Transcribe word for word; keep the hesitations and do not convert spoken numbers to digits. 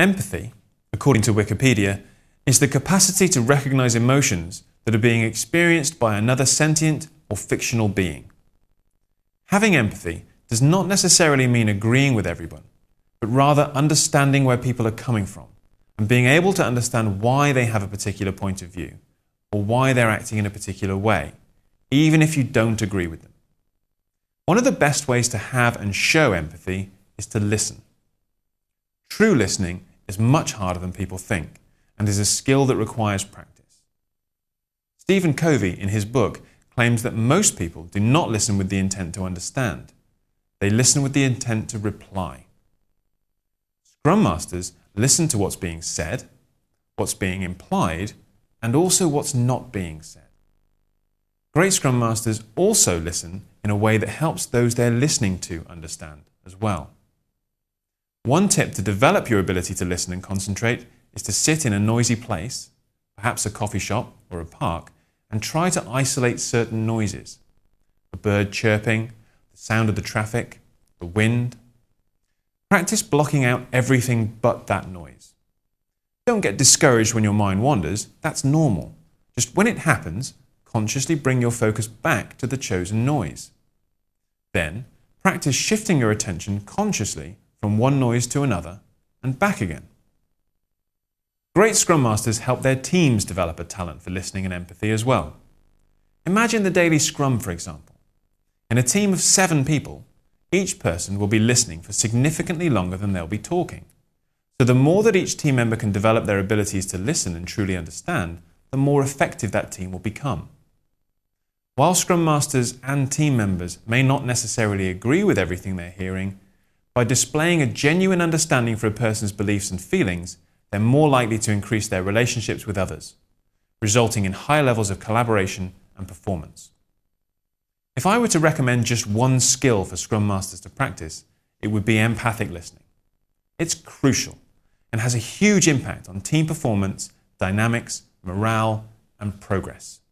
Empathy, according to Wikipedia, is the capacity to recognize emotions that are being experienced by another sentient or fictional being. Having empathy does not necessarily mean agreeing with everyone, but rather understanding where people are coming from and being able to understand why they have a particular point of view or why they're acting in a particular way, even if you don't agree with them. One of the best ways to have and show empathy is to listen. True listening is much harder than people think and is a skill that requires practice. Stephen Covey, in his book, claims that most people do not listen with the intent to understand. They listen with the intent to reply. Scrum Masters listen to what's being said, what's being implied, and also what's not being said. Great Scrum Masters also listen in a way that helps those they're listening to understand as well. One tip to develop your ability to listen and concentrate is to sit in a noisy place, perhaps a coffee shop or a park, and try to isolate certain noises. The bird chirping, the sound of the traffic, the wind. Practice blocking out everything but that noise. Don't get discouraged when your mind wanders, that's normal. Just when it happens, consciously bring your focus back to the chosen noise. Then, practice shifting your attention consciously from one noise to another and back again. Great Scrum Masters help their teams develop a talent for listening and empathy as well. Imagine the daily Scrum, for example. In a team of seven people, each person will be listening for significantly longer than they'll be talking. So the more that each team member can develop their abilities to listen and truly understand, the more effective that team will become. While Scrum Masters and team members may not necessarily agree with everything they're hearing, by displaying a genuine understanding for a person's beliefs and feelings, they're more likely to increase their relationships with others, resulting in high levels of collaboration and performance. If I were to recommend just one skill for Scrum Masters to practice, it would be empathic listening. It's crucial and has a huge impact on team performance, dynamics, morale, and progress.